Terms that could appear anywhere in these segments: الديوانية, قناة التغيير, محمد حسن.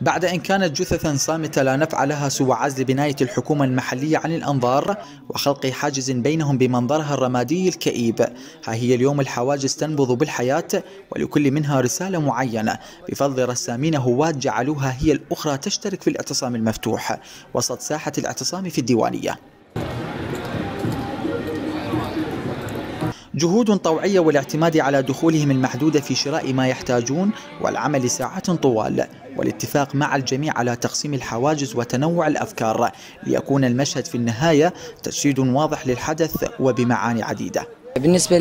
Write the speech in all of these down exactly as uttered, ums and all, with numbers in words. بعد أن كانت جثثا صامتة لا نفع لها سوى عزل بناية الحكومة المحلية عن الأنظار وخلق حاجز بينهم بمنظرها الرمادي الكئيب. ها هي اليوم الحواجز تنبض بالحياة ولكل منها رسالة معينة بفضل رسامين هواة جعلوها هي الأخرى تشترك في الاعتصام المفتوح وسط ساحة الاعتصام في الديوانية. جهود طوعية والاعتماد على دخولهم المحدودة في شراء ما يحتاجون والعمل ساعات طوال والاتفاق مع الجميع على تقسيم الحواجز وتنوع الأفكار ليكون المشهد في النهاية تجسيد واضح للحدث وبمعاني عديدة. بالنسبة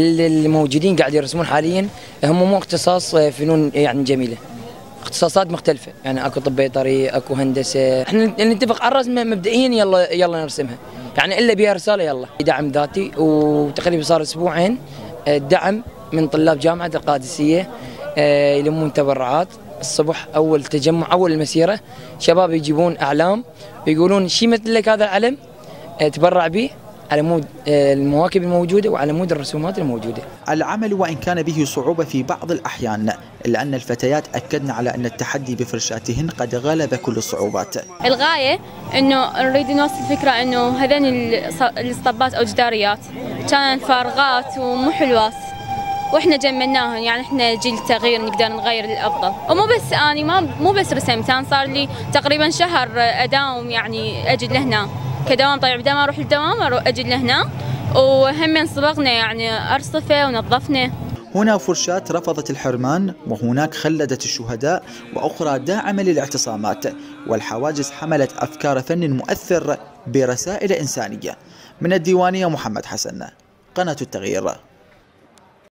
للموجودين قاعد يرسمون حاليا هم مو اختصاص فنون يعني جميلة، اختصاصات مختلفة، يعني اكو طب بيطري، اكو هندسة. احنا نتفق على الرسمة مبدئيا يلا يلا نرسمها، يعني الا بها رساله يلا. دعم ذاتي وتقريبا صار اسبوعين الدعم من طلاب جامعه القادسيه يلمون تبرعات. الصبح اول تجمع اول المسيره شباب يجيبون اعلام ويقولون شي مثل لك هذا العلم تبرع به على مود المواكب الموجودة وعلى مود الرسومات الموجودة. العمل وإن كان به صعوبة في بعض الأحيان، إلا أن الفتيات أكدن على أن التحدي بفرشاتهن قد غلب كل الصعوبات. الغاية أنه نريد نوصل فكرة أنه هذين الاسطبات أو جداريات كانت فارغات ومو حلوات وإحنا جملناهن، يعني إحنا جيل تغيير نقدر نغير للأفضل. ومو بس أنا ما مو بس رسمت، أنا صار لي تقريبا شهر أداوم، يعني أجد لهنا كدوام، طيب بدل ما اروح الدوام اروح اجي لهنا، وهم صبغنا يعني ارصفه ونظفنا. هنا فرشات رفضت الحرمان وهناك خلدت الشهداء واخرى داعمه للاعتصامات، والحواجز حملت افكار فن مؤثر برسائل انسانيه. من الديوانيه محمد حسن، قناه التغيير.